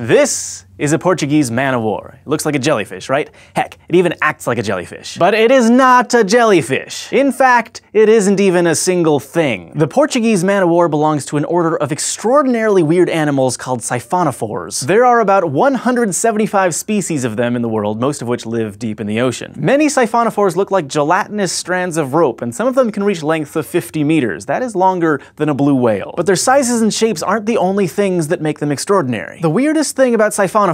This is a Portuguese man of war. It looks like a jellyfish, right? Heck, it even acts like a jellyfish. But it is not a jellyfish. In fact, it isn't even a single thing. The Portuguese man of war belongs to an order of extraordinarily weird animals called siphonophores. There are about 175 species of them in the world, most of which live deep in the ocean. Many siphonophores look like gelatinous strands of rope, and some of them can reach lengths of 50 meters. That is longer than a blue whale. But their sizes and shapes aren't the only things that make them extraordinary. The weirdest thing about siphonophores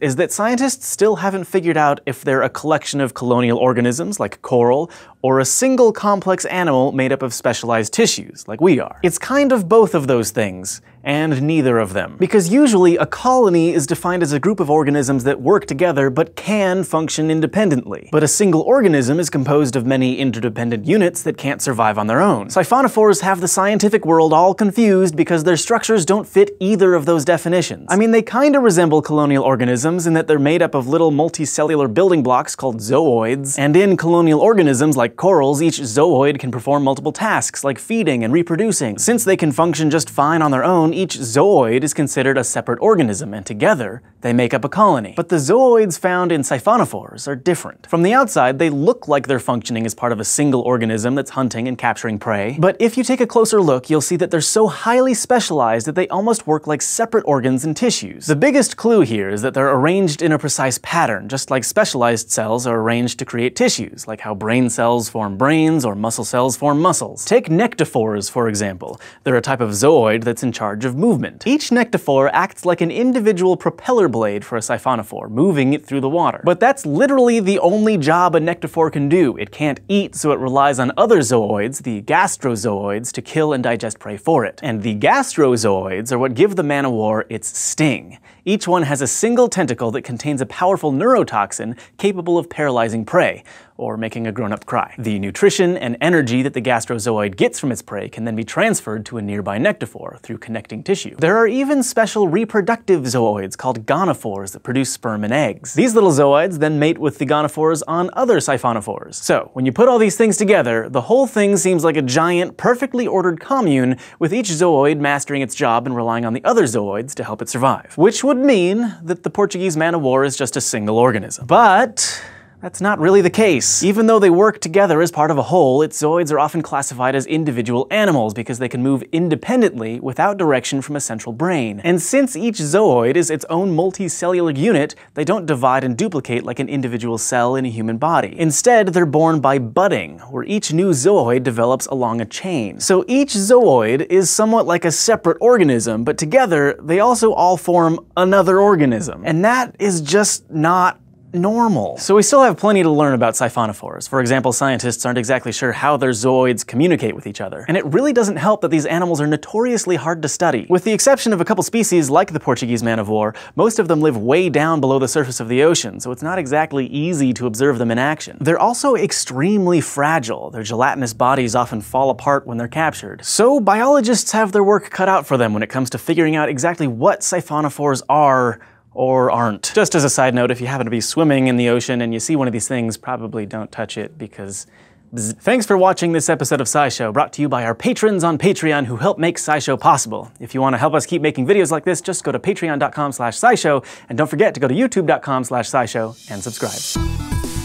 is that scientists still haven't figured out if they're a collection of colonial organisms, like coral, or a single complex animal made up of specialized tissues, like we are. It's kind of both of those things, and neither of them. Because usually, a colony is defined as a group of organisms that work together but can function independently. But a single organism is composed of many interdependent units that can't survive on their own. Siphonophores have the scientific world all confused because their structures don't fit either of those definitions. I mean, they kinda resemble colonial organisms in that they're made up of little multicellular building blocks called zooids, and in colonial organisms like corals, each zooid can perform multiple tasks like feeding and reproducing. Since they can function just fine on their own, each zooid is considered a separate organism, and together, they make up a colony. But the zooids found in siphonophores are different. From the outside, they look like they're functioning as part of a single organism that's hunting and capturing prey, but if you take a closer look, you'll see that they're so highly specialized that they almost work like separate organs and tissues. The biggest clue here is that they're arranged in a precise pattern, just like specialized cells are arranged to create tissues, like how brain cells form brains or muscle cells form muscles. Take nectophores, for example. They're a type of zooid that's in charge of movement. Each nectophore acts like an individual propeller blade for a siphonophore, moving it through the water. But that's literally the only job a nectophore can do. It can't eat, so it relies on other zooids, the gastrozooids, to kill and digest prey for it. And the gastrozooids are what give the man-o'-war its sting. Each one has a single tentacle that contains a powerful neurotoxin capable of paralyzing prey, or making a grown-up cry. The nutrition and energy that the gastrozooid gets from its prey can then be transferred to a nearby nectophore through connecting tissue. There are even special reproductive zooids called gonophores that produce sperm and eggs. These little zooids then mate with the gonophores on other siphonophores. So, when you put all these things together, the whole thing seems like a giant, perfectly ordered commune, with each zooid mastering its job and relying on the other zooids to help it survive. Which would mean that the Portuguese man of war is just a single organism. But that's not really the case. Even though they work together as part of a whole, its zooids are often classified as individual animals because they can move independently without direction from a central brain. And since each zooid is its own multicellular unit, they don't divide and duplicate like an individual cell in a human body. Instead, they're born by budding, where each new zooid develops along a chain. So each zooid is somewhat like a separate organism, but together, they also all form another organism. And that is just not normal. So we still have plenty to learn about siphonophores. For example, scientists aren't exactly sure how their zooids communicate with each other. And it really doesn't help that these animals are notoriously hard to study. With the exception of a couple species like the Portuguese man of war, most of them live way down below the surface of the ocean, so it's not exactly easy to observe them in action. They're also extremely fragile. Their gelatinous bodies often fall apart when they're captured. So biologists have their work cut out for them when it comes to figuring out exactly what siphonophores are or aren't. Just as a side note, if you happen to be swimming in the ocean and you see one of these things, probably don't touch it because bzz. Thanks for watching this episode of SciShow, brought to you by our patrons on Patreon who help make SciShow possible. If you want to help us keep making videos like this, just go to patreon.com/scishow, and don't forget to go to youtube.com/scishow and subscribe.